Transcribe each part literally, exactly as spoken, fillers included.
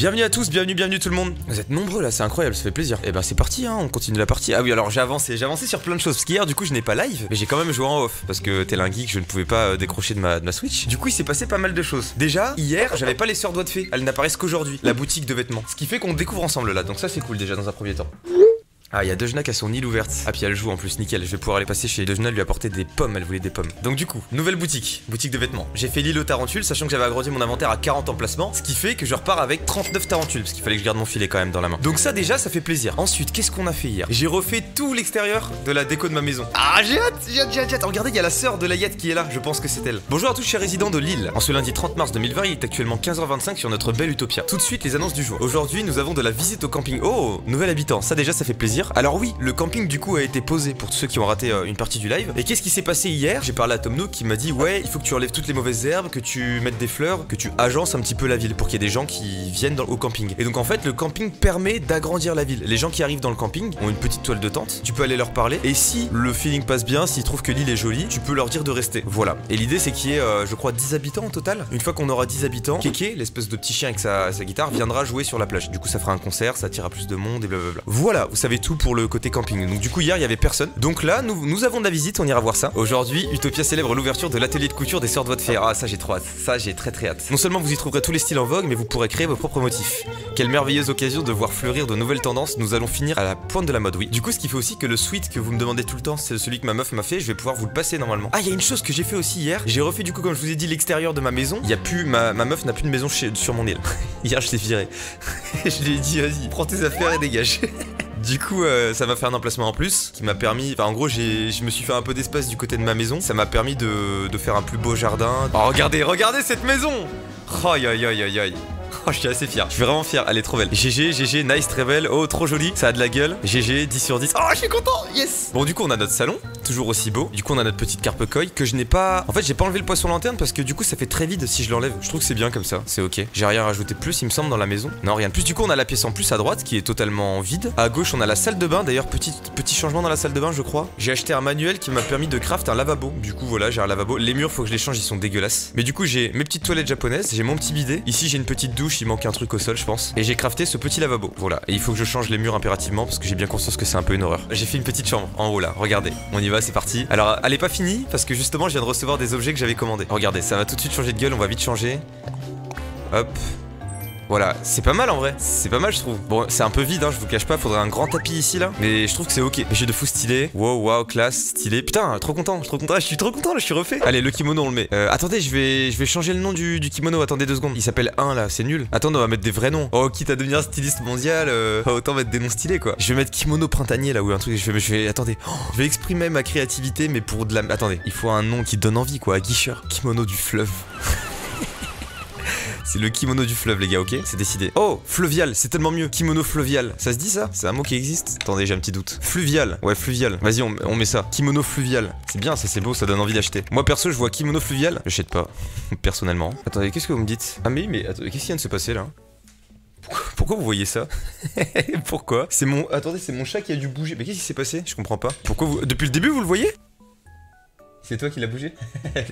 Bienvenue à tous, bienvenue, bienvenue tout le monde. Vous êtes nombreux là, c'est incroyable, ça fait plaisir. Et ben c'est parti, hein, on continue la partie. Ah oui, alors j'ai avancé, j'ai avancé sur plein de choses. Parce qu'hier, du coup, je n'ai pas live, mais j'ai quand même joué en off. Parce que tel un geek, je ne pouvais pas décrocher de ma, de ma Switch. Du coup, il s'est passé pas mal de choses. Déjà, hier, j'avais pas les sœurs doigts de fée. Elles n'apparaissent qu'aujourd'hui, la boutique de vêtements. Ce qui fait qu'on découvre ensemble là, donc ça c'est cool déjà dans un premier temps. Ah, il y a Dejona qui a son île ouverte. Ah, puis elle joue en plus, nickel. Je vais pouvoir aller passer chez Dejona, lui apporter des pommes. Elle voulait des pommes. Donc, du coup, nouvelle boutique, boutique de vêtements. J'ai fait l'île aux tarentules, sachant que j'avais agrandi mon inventaire à quarante emplacements. Ce qui fait que je repars avec trente-neuf tarentules, parce qu'il fallait que je garde mon filet quand même dans la main. Donc, ça déjà, ça fait plaisir. Ensuite, qu'est-ce qu'on a fait hier? J'ai refait tout l'extérieur de la déco de ma maison. Ah, j'ai hâte, j'ai hâte, j'ai hâte. Regardez, il y a la sœur de Layette qui est là. Je pense que c'est elle. Bonjour à tous, chers résidents de l'île. En ce lundi trente mars deux mille vingt, il est actuellement quinze heures vingt-cinq sur notre belle Utopia. Tout de suite, les annonces du jour. Aujourd'hui, nous avons de la visite au camping. Oh, nouvel habitant. Ça, déjà, ça fait plaisir. Alors oui, le camping du coup a été posé pour tous ceux qui ont raté euh, une partie du live. Et qu'est-ce qui s'est passé hier? J'ai parlé à Tom Nook qui m'a dit ouais, il faut que tu enlèves toutes les mauvaises herbes, que tu mettes des fleurs, que tu agences un petit peu la ville pour qu'il y ait des gens qui viennent dans, au camping. Et donc en fait, le camping permet d'agrandir la ville. Les gens qui arrivent dans le camping ont une petite toile de tente, tu peux aller leur parler. Et si le feeling passe bien, s'ils trouvent que l'île est jolie, tu peux leur dire de rester. Voilà. Et l'idée c'est qu'il y ait euh, je crois dix habitants au total. Une fois qu'on aura dix habitants, Kéké, l'espèce de petit chien avec sa, sa guitare, viendra jouer sur la plage. Du coup ça fera un concert, ça attira plus de monde et blablabla. Voilà, vous savez tout pour le côté camping. Donc du coup hier il y avait personne. Donc là nous, nous avons de la visite, on ira voir ça. Aujourd'hui Utopia célèbre l'ouverture de l'atelier de couture des sœurs doigts de fée. Ah ça j'ai trop hâte, ça j'ai très très hâte. Non seulement vous y trouverez tous les styles en vogue, mais vous pourrez créer vos propres motifs. Quelle merveilleuse occasion de voir fleurir de nouvelles tendances. Nous allons finir à la pointe de la mode, oui. Du coup ce qui fait aussi que le sweat que vous me demandez tout le temps, c'est celui que ma meuf m'a fait, je vais pouvoir vous le passer normalement. Ah il y a une chose que j'ai fait aussi hier, j'ai refait du coup comme je vous ai dit l'extérieur de ma maison. Il y a plus, ma, ma meuf n'a plus de maison chez, sur mon île. Hier je l'ai viré. Je lui ai dit vas-y prends tes affaires et dégage. Du coup euh, ça m'a fait un emplacement en plus qui m'a permis, enfin en gros j'ai, je me suis fait un peu d'espace du côté de ma maison. Ça m'a permis de, de faire un plus beau jardin. Oh regardez, regardez cette maison. Aïe aïe aïe aïe aïe. Oh, je suis assez fier, je suis vraiment fier, elle est trop belle. G G, G G, nice, très belle, oh trop jolie, ça a de la gueule. G G, dix sur dix, oh je suis content, yes. Bon du coup on a notre salon, toujours aussi beau. Du coup on a notre petite carpe koi que je n'ai pas... En fait j'ai pas enlevé le poisson lanterne parce que du coup ça fait très vide si je l'enlève. Je trouve que c'est bien comme ça, c'est ok. J'ai rien rajouté plus il me semble dans la maison. Non rien de plus, du coup on a la pièce en plus à droite qui est totalement vide. À gauche on a la salle de bain, d'ailleurs petit, petit changement dans la salle de bain je crois. J'ai acheté un manuel qui m'a permis de craft un lavabo. Du coup voilà j'ai un lavabo, les murs faut que je les change, ils sont dégueulasses. Mais du coup j'ai mes petites toilettes japonaises, j'ai mon petit bidet. Ici j'ai une petite douche. Il manque un truc au sol je pense. Et j'ai crafté ce petit lavabo. Voilà. Et il faut que je change les murs impérativement parce que j'ai bien conscience que c'est un peu une horreur. J'ai fait une petite chambre en haut là. Regardez. On y va, c'est parti. Alors elle est pas finie parce que justement je viens de recevoir des objets que j'avais commandés. Regardez, ça va tout de suite changer de gueule, on va vite changer. Hop. Voilà, c'est pas mal en vrai, c'est pas mal je trouve. Bon, c'est un peu vide, hein, je vous cache pas, faudrait un grand tapis ici là. Mais je trouve que c'est ok. J'ai de fou stylé. Wow, wow, classe, stylé. Putain, trop content, je suis trop content, je suis trop content, là, je suis refait. Allez, le kimono, on le met. Euh, attendez, je vais, je vais changer le nom du, du kimono. Attendez deux secondes. Il s'appelle un là, c'est nul. Attendez, on va mettre des vrais noms. Oh, quitte à devenir styliste mondial, euh, autant mettre des noms stylés quoi. Je vais mettre kimono printanier là ou un truc. Je vais, je vais, attendez. Oh, je vais exprimer ma créativité, mais pour de la. Attendez, il faut un nom qui donne envie quoi. Aguicheur, kimono du fleuve. C'est le kimono du fleuve les gars, ok? C'est décidé. Oh, fluvial, c'est tellement mieux. Kimono fluvial, ça se dit ça? C'est un mot qui existe? Attendez, j'ai un petit doute. Fluvial, ouais fluvial. Vas-y, on, on met ça. Kimono fluvial. C'est bien, ça c'est beau, ça donne envie d'acheter. Moi perso, je vois kimono fluvial. J'achète pas, personnellement. Attendez, qu'est-ce que vous me dites? Ah mais mais attendez, qu'est-ce qui vient de se passer là? Pourquoi vous voyez ça? Pourquoi? C'est mon... Attendez, c'est mon chat qui a dû bouger. Mais qu'est-ce qui s'est passé? Je comprends pas. Pourquoi vous... Depuis le début, vous le voyez? C'est toi qui l'a bougé?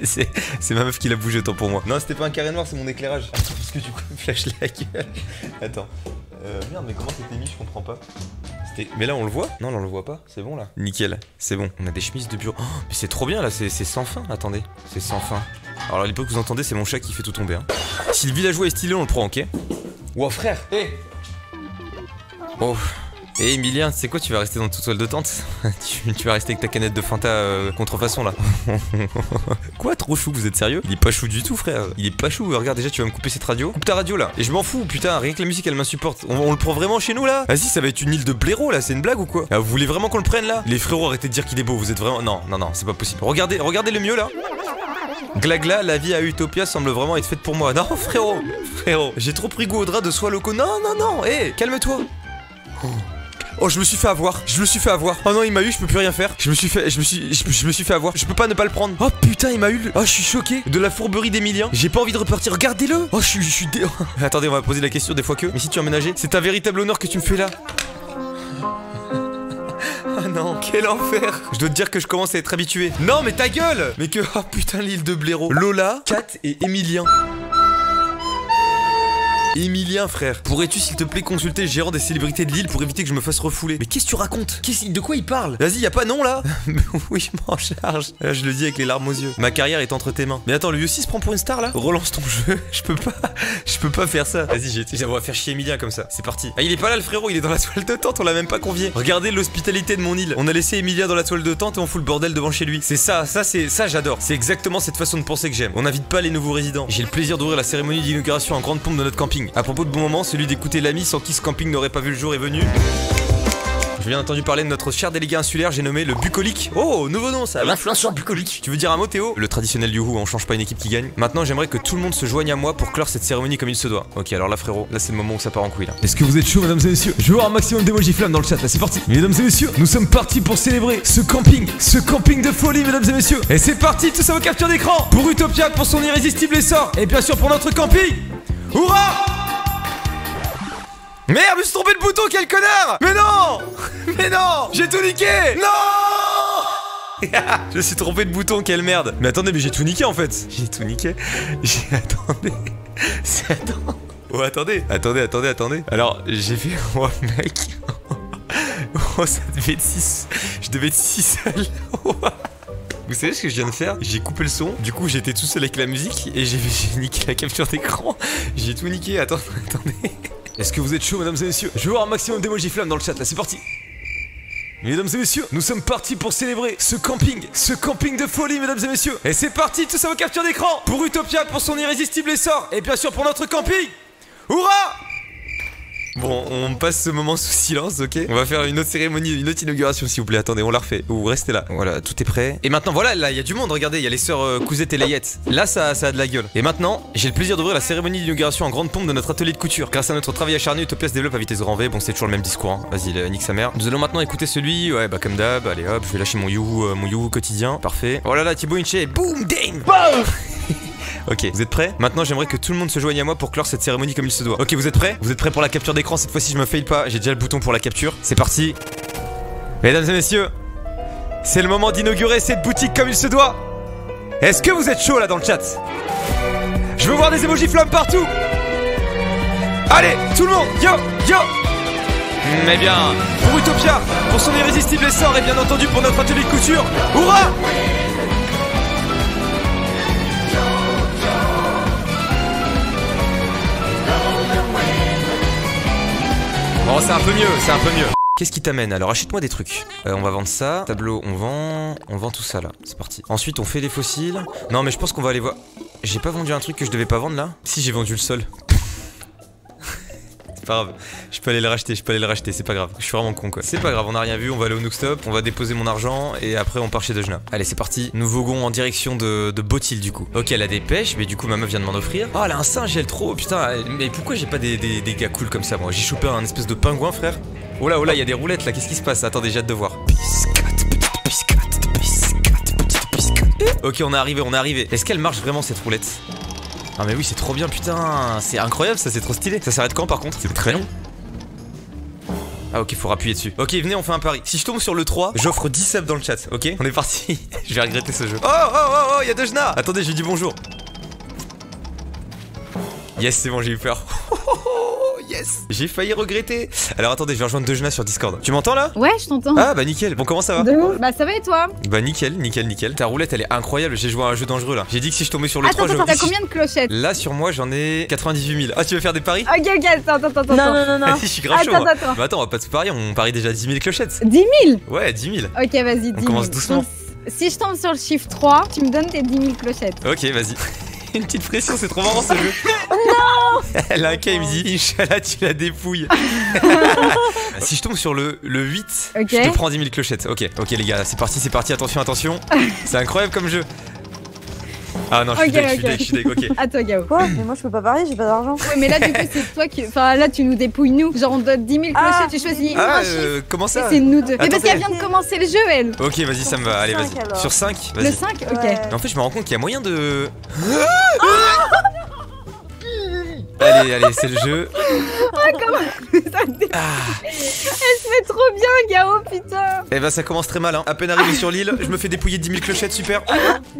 C'est ma meuf qui l'a bougé, tant pour moi. Non, c'était pas un carré noir, c'est mon éclairage. Ah, parce que du coup, flash la gueule. Attends. Euh, merde, mais comment c'était mis? Je comprends pas. Mais là, on le voit? Non, là, on le voit pas. C'est bon, là. Nickel. C'est bon. On a des chemises de bureau. Oh, mais c'est trop bien, là. C'est sans fin. Attendez. C'est sans fin. Alors, à l'époque, vous entendez, c'est mon chat qui fait tout tomber. Hein. Si le villageois est stylé, on le prend, ok? Wow, frère! Hé hey. Oh. Eh hey, Emilien, tu sais quoi, tu vas rester dans ta toile de tente? tu, tu vas rester avec ta canette de Fanta euh, contrefaçon là. Quoi, trop chou, vous êtes sérieux? Il est pas chou du tout frère. Il est pas chou, regarde déjà tu vas me couper cette radio. Coupe ta radio là. Et je m'en fous, putain, rien que la musique elle m'insupporte. On, on le prend vraiment chez nous là? Vas-y, ça va être une île de blaireau là, c'est une blague ou quoi? Ah, vous voulez vraiment qu'on le prenne là? Les frérots, arrêtez de dire qu'il est beau, vous êtes vraiment... Non, non, non, c'est pas possible. Regardez, regardez le mieux là. Glagla, la vie à Utopia semble vraiment être faite pour moi. Non frérot, frérot, j'ai trop pris goût au drap de soie locaux. Non, non, non, hé, hey, calme-toi. Oh. Oh je me suis fait avoir, je me suis fait avoir. Oh non il m'a eu, je peux plus rien faire. Je me suis fait, je me suis, je, je me suis fait avoir. Je peux pas ne pas le prendre. Oh putain il m'a eu. Oh je suis choqué de la fourberie d'Emilien. J'ai pas envie de repartir. Regardez-le. Oh je suis, je suis dé... Attendez on va poser la question des fois que. Mais si tu as emménagé, c'est un véritable honneur que tu me fais là. Ah non, quel enfer. Je dois te dire que je commence à être habitué. Non mais ta gueule. Mais que, oh putain l'île de blaireau. Lola, Kat et Emilien. Emilien, frère, pourrais-tu s'il te plaît consulter le gérant des célébrités de l'île pour éviter que je me fasse refouler? Mais qu'est-ce que tu racontes? Qu'est-ce de quoi il parle? Vas-y, y a pas non là? Oui, je m'en charge. Là, je le dis avec les larmes aux yeux. Ma carrière est entre tes mains. Mais attends, lui aussi se prend pour une star là? Relance ton jeu. Je peux pas. Je peux pas faire ça. Vas-y, j'ai été. On va faire chier Emilien comme ça. C'est parti. Ah, il est pas là le frérot, il est dans la toile de tente, on l'a même pas convié. Regardez l'hospitalité de mon île. On a laissé Emilien dans la toile de tente et on fout le bordel devant chez lui. C'est ça, ça c'est ça j'adore. C'est exactement cette façon de penser que j'aime. On n'invite pas les nouveaux résidents. J'ai le plaisir d'ouvrir la cérémonie d'inauguration en grande pompe de notre camping. À propos de bon moment, celui d'écouter l'ami sans qui ce camping n'aurait pas vu le jour est venu. J'ai bien entendu parler de notre cher délégué insulaire, j'ai nommé le bucolique. Oh, nouveau nom ça. L'influenceur bucolique. Tu veux dire un mot, Théo? Le traditionnel Youhou, on change pas une équipe qui gagne. Maintenant, j'aimerais que tout le monde se joigne à moi pour clore cette cérémonie comme il se doit. Ok, alors là, frérot, là c'est le moment où ça part en couille là. Est-ce que vous êtes chaud, mesdames et messieurs? Je veux voir un maximum d'émojis flammes dans le chat, là c'est parti. Mesdames et messieurs, nous sommes partis pour célébrer ce camping, ce camping de folie, mesdames et messieurs. Et c'est parti, tout ça aux captures d'écran. Pour Utopia, pour son irrésistible essor. Et bien sûr pour notre camping. Hurrah! Merde, je me suis trompé de bouton, quel connard! Mais non! Mais non! J'ai tout niqué! Non! Je me suis trompé de bouton, quelle merde! Mais attendez, mais j'ai tout niqué en fait! J'ai tout niqué! J'ai... Attendez... C'est... Attends... Oh, attendez! Attendez, attendez, attendez! Alors, j'ai fait... Oh, mec... Oh, ça devait être six... Je devais être six seul... Vous savez ce que je viens de faire? J'ai coupé le son, du coup j'étais tout seul avec la musique, et j'ai niqué la capture d'écran! J'ai tout niqué, attendez, attendez... Est-ce que vous êtes chaud, mesdames et messieurs? Je veux voir un maximum d'émojis flammes dans le chat, là, c'est parti! Mesdames et messieurs, nous sommes partis pour célébrer ce camping, ce camping de folie, mesdames et messieurs! Et c'est parti, tout ça aux captures d'écran! Pour Utopia, pour son irrésistible essor, et bien sûr pour notre camping! Hurrah! Bon, on passe ce moment sous silence, ok? On va faire une autre cérémonie, une autre inauguration, s'il vous plaît. Attendez, on la refait. Ou restez là. Voilà, tout est prêt. Et maintenant, voilà, là, il y a du monde, regardez, il y a les sœurs euh, Cousette et Layette. Là, ça, ça a de la gueule. Et maintenant, j'ai le plaisir d'ouvrir la cérémonie d'inauguration en grande pompe de notre atelier de couture. Grâce à notre travail acharné, Utopia se développe à vitesse grand V. Bon, c'est toujours le même discours, hein. Vas-y, euh, nique sa mère. Nous allons maintenant écouter celui. Ouais, bah, comme d'hab, allez hop, je vais lâcher mon youhou, euh, mon youhou quotidien. Parfait. Oh là là, Thibaut Inche, boum, dame! Ok, vous êtes prêts? Maintenant, j'aimerais que tout le monde se joigne à moi pour clore cette cérémonie comme il se doit. Ok, vous êtes prêts? Vous êtes prêts pour la capture d'écran? Cette fois-ci, je me fail pas. J'ai déjà le bouton pour la capture. C'est parti. Mesdames et messieurs, c'est le moment d'inaugurer cette boutique comme il se doit. Est-ce que vous êtes chaud là dans le chat? Je veux voir des émojis flammes partout. Allez, tout le monde, yo, yo. Eh bien, pour Utopia, pour son irrésistible essor et bien entendu pour notre atelier de couture. Hurrah! Oh, c'est un peu mieux, c'est un peu mieux. Qu'est-ce qui t'amène? Alors achète-moi des trucs. Euh, on va vendre ça. Tableau, on vend. On vend tout ça là. C'est parti. Ensuite, on fait des fossiles. Non, mais je pense qu'on va aller voir. J'ai pas vendu un truc que je devais pas vendre là? Si, j'ai vendu le sol. C'est pas grave. Je peux aller le racheter, je peux aller le racheter. C'est pas grave. Je suis vraiment con quoi. C'est pas grave, on a rien vu. On va aller au nookstop. On va déposer mon argent. Et après, on part chez Dejona. Allez, c'est parti. Nous voguons en direction de, de Botil du coup. Ok, elle a des pêches. Mais du coup, ma meuf vient de m'en offrir. Oh, elle a un singe, elle trop. Putain, mais pourquoi j'ai pas des, des, des gars cool comme ça moi? J'ai chopé un espèce de pingouin, frère. Oh là, oh là, il y a des roulettes là, qu'est-ce qui se passe? Attendez, j'ai hâte de voir. Biscotte, petite biscotte, biscotte, petite biscotte. Ok, on est arrivé, on est arrivé. Est-ce qu'elle marche vraiment cette roulette? Ah, mais oui, c'est trop bien, putain. C'est incroyable, ça, c'est trop stylé. Ça s'arrête quand par contre? C'est très long. Ah, ok, faut appuyer dessus. Ok, venez, on fait un pari. Si je tombe sur le trois, j'offre dix subs dans le chat, ok? On est parti. Je vais regretter ce jeu. Oh, oh, oh, oh, il y a Dejona. Attendez, je lui dis bonjour. Yes, c'est bon, j'ai eu peur. Yes. J'ai failli regretter. Alors attendez, je vais rejoindre Dejona sur Discord. Tu m'entends là? Ouais, je t'entends. Ah bah nickel. Bon, comment ça va? De ouf. Bah ça va et toi? Bah nickel, nickel, nickel. Ta roulette elle est incroyable, j'ai joué à un jeu dangereux là. J'ai dit que si je tombais sur le attends, trois, attends, je... T'as combien de clochettes? Là sur moi j'en ai quatre-vingt-dix-huit mille. Ah, tu veux faire des paris? Ok, ok, attends, attends, attends. Non, non, non, non. Vas-y, je suis grave chaud. Attends, moi. attends. Bah attends, on va pas se parier, on parie déjà dix mille clochettes. dix mille? Ouais, dix mille. Ok, vas-y, on commence doucement. Si je tombe sur le chiffre trois, tu me donnes tes dix mille clochettes. Ok, vas-y. Une petite pression, c'est trop marrant ce jeu. Non. Linka, il me dit Inch'Allah, tu la dépouilles. Si je tombe sur le, le huit, okay, je te prends dix mille clochettes. Ok, ok les gars, c'est parti, c'est parti, attention, attention. C'est incroyable comme jeu. Ah non, je suis okay, deg, okay. je suis deg, je suis deg, ok. Attends, Gao. Quoi? Mais moi je peux pas parier, j'ai pas d'argent. Ouais, mais là du coup, c'est toi qui. Enfin, là tu nous dépouilles, nous. Genre, on donne dix mille clochettes, ah, tu choisis. Ah, un euh, chiffre, comment ça? C'est nous deux. Attends, mais parce qu'elle vient de commencer le jeu, elle. Ok, vas-y, ça me va. Allez, vas-y. Sur cinq, vas-y. Le cinq, ok. Ouais. En fait, je me rends compte qu'il y a moyen de. Ah, allez, allez, c'est le jeu. comment ah. Elle se met trop bien, Gao, putain. Eh ben ça commence très mal, hein. À peine arrivé sur l'île, je me fais dépouiller de dix mille clochettes, super.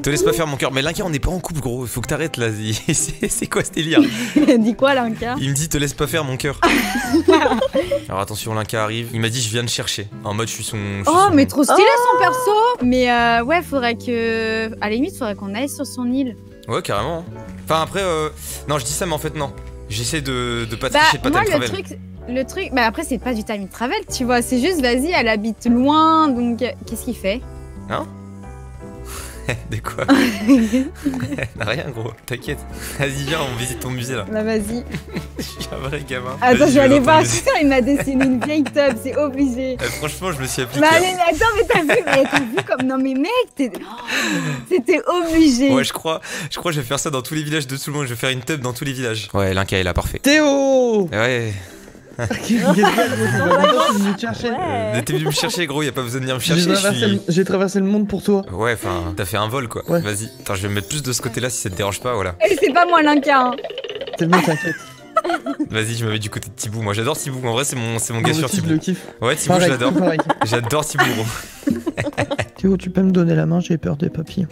Te laisse pas faire mon cœur. Mais Linka, on n'est pas en couple, gros. Faut que t'arrêtes là. C'est quoi ce délire? Il dit quoi, Linka? Il me dit te laisse pas faire mon cœur. Alors attention, Linka arrive. Il m'a dit je viens de chercher. En mode je suis son. Je suis oh, son... mais trop stylé oh son perso. Mais euh, ouais, faudrait que. À la limite, faudrait qu'on aille sur son île. Ouais, carrément. Enfin, après, euh... non, je dis ça, mais en fait, non. J'essaie de, de pas bah, tricher, pas moi, time le travel. Truc, le truc, bah après, c'est pas du time travel, tu vois. C'est juste, vas-y, elle habite loin, donc qu'est-ce qu'il fait? Hein? De quoi? Rien, gros, t'inquiète. Vas-y, viens, on visite ton musée là. Bah, vas-y. Je suis un vrai gamin. Attends, je vais aller voir. Putain, il m'a dessiné une vieille tub, c'est obligé. Euh, franchement, je me suis appliqué. Bah, allez, mais attends, mais t'as vu, mais t'as vu comme. Non, mais mec, c'était oh, obligé. Ouais, je crois, je crois que je vais faire ça dans tous les villages de tout le monde. Je vais faire une tub dans tous les villages. Ouais, Linka est là, parfait. Théo! Ouais. Okay, ouais. euh, t'es venu me chercher, gros, y a pas besoin de venir me chercher. J'ai traversé le monde pour toi. Ouais, enfin, t'as fait un vol quoi. Ouais. Vas-y, attends, je vais me mettre plus de ce côté là si ça te dérange pas, voilà. Et c'est pas moi, Linka. Hein. C'est le mec, t'inquiète. Vas-y, je me mets du côté de Thibaut. Moi j'adore Thibaut, en vrai, c'est mon, mon gars sur Thibaut. Ouais, Thibaut, je l'adore. J'adore Thibaut, gros. Théo, tu peux me donner la main, j'ai peur des papillons.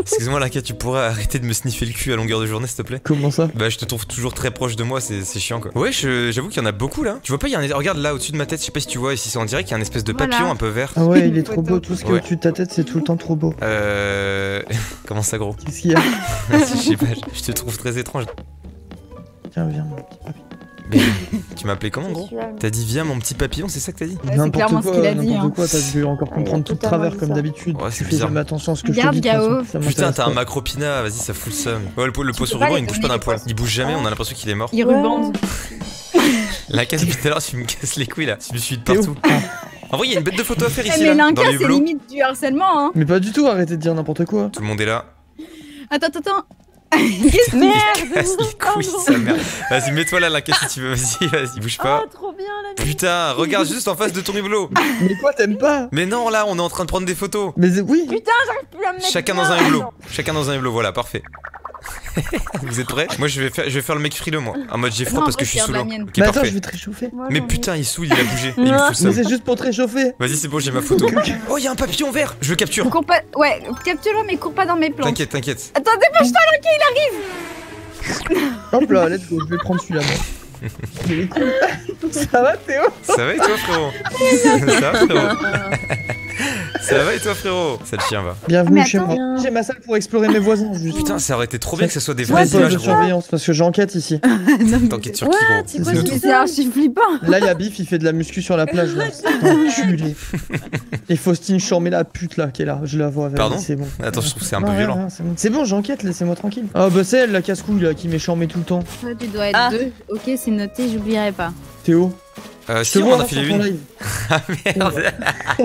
Excuse-moi, Linka, tu pourrais arrêter de me sniffer le cul à longueur de journée, s'il te plaît? Comment ça? Bah, je te trouve toujours très proche de moi, c'est chiant quoi. Ouais, j'avoue qu'il y en a beaucoup là. Tu vois pas, il y a un. Regarde là au-dessus de ma tête, je sais pas si tu vois, ici c'est en direct, il y a un espèce de papillon voilà. Un peu vert. Ah ouais, il est trop beau, tout ce qui est ouais. Au-dessus de ta tête, c'est tout le temps trop beau. Euh. Comment ça, gros? Qu'est-ce qu'il y a? Je sais pas, je te trouve très étrange. Tiens, viens, mon petit papillon. Mais tu m'appelais comment, gros? T'as dit viens mon petit papillon, c'est ça que t'as dit? Ouais, n'importe quoi, ce qu a dit, hein. Quoi, t'as dû encore comprendre ouais, tout de travers comme d'habitude. Ouais, c'est bizarre. Fais attention à ce que Garde je te dis, Gao. Ça, putain, t'as un macropina, vas-y, ça fout le seum. Ouais, le, le pot sur ruban, il ne bouge pas d'un poil. Il bouge jamais, on a l'impression qu'il est mort. Il rubande. La casse depuis tout à l'heure, tu me casses les couilles là. Tu me suis de partout. En vrai, il y a une bête de photo à faire ici. Mais Linka, c'est limite du harcèlement, hein. Mais pas du tout, arrêtez de dire n'importe quoi. Tout le monde est là. Attends, attends. Qu'est-ce que merde. Vas-y, mets-toi là, Linka, si tu veux. Vas-y, vas-y, bouge pas. Oh, trop bien, la putain, regarde juste en face de ton hublot. Mais quoi, t'aimes pas? Mais non, là, on est en train de prendre des photos. Mais oui. Putain, j'arrive plus à me mettre. Chacun dans un hublot. Chacun dans un hublot, voilà, parfait. Vous êtes prêts? Moi je vais, faire, je vais faire le mec frileux moi. En mode j'ai froid non, parce que je suis sous l'eau. Okay, attends, je vais te réchauffer. Moi, mais putain, il souille, il a bougé. Il me fout ça. Mais c'est juste pour te réchauffer. Vas-y, c'est bon, j'ai ma photo. Oh, il y a un papillon vert. Je le capture. Cours pas... Ouais, capture-le, mais cours pas dans mes plans. T'inquiète, t'inquiète. Attends, dépêche-toi, Linka, il arrive. Hop là, let's go, je vais prendre celui-là. Ça va, Théo? Ça va et toi, frérot? Ça va, frérot? Ça va et toi, frérot? Ça te chien va. Bienvenue chez moi. J'ai ma salle pour explorer mes voisins. Juste. Putain, ça aurait été trop bien que ce soit des vrais images de surveillance parce que j'enquête ici. T'enquêtes sur qui, gros? C'est archi flippant. Là, il y a Biff, il fait de la muscu sur la plage. Enculé. Et Faustine, je remets la pute là qui est là. Je la vois avec. Pardon? C'est bon. Attends, je trouve que c'est un peu violent. C'est bon, j'enquête, laissez-moi tranquille. Ah bah c'est elle, la casse-couille là qui m'écharmait tout le temps. Tu dois être deux. Ok, c'est noté, j'oublierai pas. Théo? Euh, si on en a filé une. Ah merde. Oh,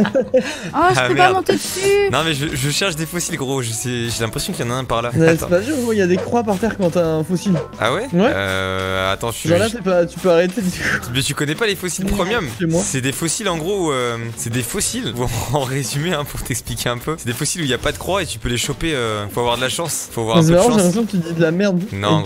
je peux pas monter dessus. Non mais je, je cherche des fossiles, gros, j'ai l'impression qu'il y en a un par là. C'est pas sûr, il y a des croix par terre quand t'as un fossile. Ah ouais, ouais. Euh, attends, je suis... Genre là, pas, tu peux arrêter. Mais tu connais pas les fossiles premium? C'est des fossiles en gros, euh, c'est des fossiles, en résumé hein, pour t'expliquer un peu. C'est des fossiles où il y a pas de croix et tu peux les choper, euh, faut avoir de la chance. Faut avoir un peu de chance. J'ai l'impression que tu dis de la merde. Non.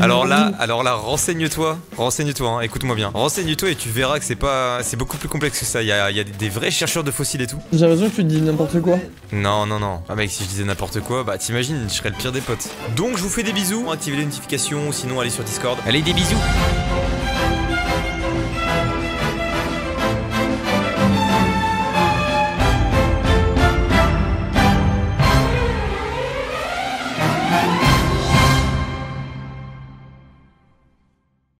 Alors là, alors là, renseigne-toi, renseigne-toi, écoute-moi bien. Renseigne-toi et tu verras que c'est pas, c'est beaucoup plus complexe que ça. Il y a, il y a des, des vrais chercheurs de fossiles et tout. J'ai l'impression que tu dis n'importe quoi. Non, non, non. Ah mec, si je disais n'importe quoi, bah t'imagines, je serais le pire des potes. Donc je vous fais des bisous. Activez les notifications, sinon allez sur Discord. Allez, des bisous.